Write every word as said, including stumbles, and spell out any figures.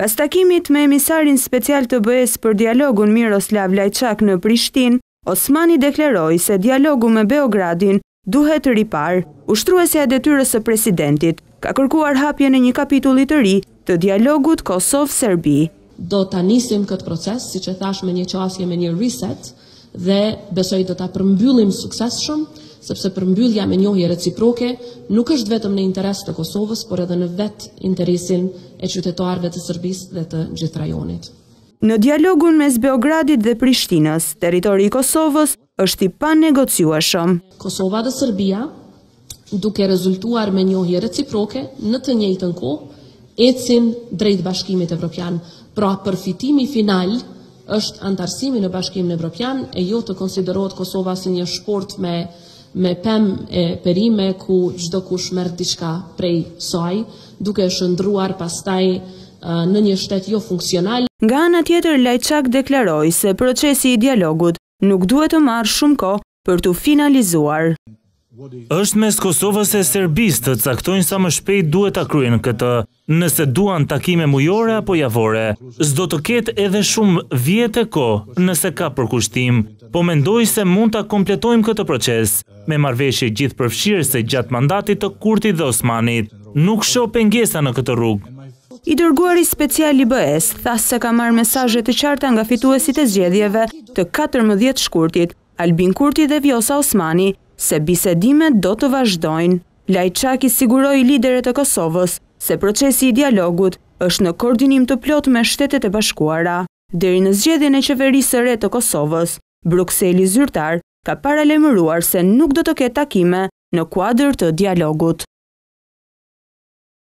Pas takimit me emisarin special të B E S për dialogun Miroslav Lajčak në Prishtinë, Osmani deklaroi se dialogu me Beogradin duhet të ripar. Ushtruesja e detyrës së presidentit ka kërkuar hapjen e një kapitulli të ri të dialogut Kosov-Serbi. Do ta nisim këtë proces, siç e thash, me një qasje, me një reset dhe besoj do ta përmbyllim suksesshëm, sepse përmbyllja me njohje reciproke nuk është vetëm në interes të Kosovës, por edhe në vetë interesin e qytetarëve të Serbisë dhe të gjithë rajonit. Në dialogun mes Beogradit dhe Prishtinës, territori i Kosovës është i panegociueshëm. Kosova dhe Serbia, duke rezultuar me njohje reciproke, në të njëjtën kohë, ecin drejt Bashkimit Evropian. Pra përfitimi final është antarësimi në Bashkimin Evropian, e jo të konsiderohet Kosova si një shport me me pem e perime ku çdo kush merr diçka prej saj, duke e shndruar pastaj uh, në një shtet jo funksional. Nga ana tjetër, Lajçak deklaroi se procesi i dialogut nuk duhet të marrë shumë kohë për t'u finalizuar. Është mes Kosovës e Serbisë të caktojnë sa më shpejt duhet ta kryejnë këtë, nëse duan takime mujore apo javore. S'do të ketë edhe shumë vjetë kohë nëse ka përkushtim, po mendoj se mund ta kompletojmë këtë proces me marrëveshje gjithëpërfshirëse gjatë mandatit të Kurtit dhe Osmanit. Nuk shoh pengesa në këtë rrugë. I dërguari special i B E S tha se ka marrë mesazhe të qarta nga fituesit e zgjedhjeve të katërmbëdhjetë shkurtit, Albin Kurti dhe Vjosa Osmani, se bisedimet do të vazhdojnë. Lajçak i siguroi liderët e Kosovës se procesi i dialogut është në koordinim të plot me Shtetet e Bashkuara. Deri në zgjedhjen e qeverisë së re të Kosovës, Brukseli zyrtar ka paralajmëruar se nuk do të ketë takime në kuadër të dialogut.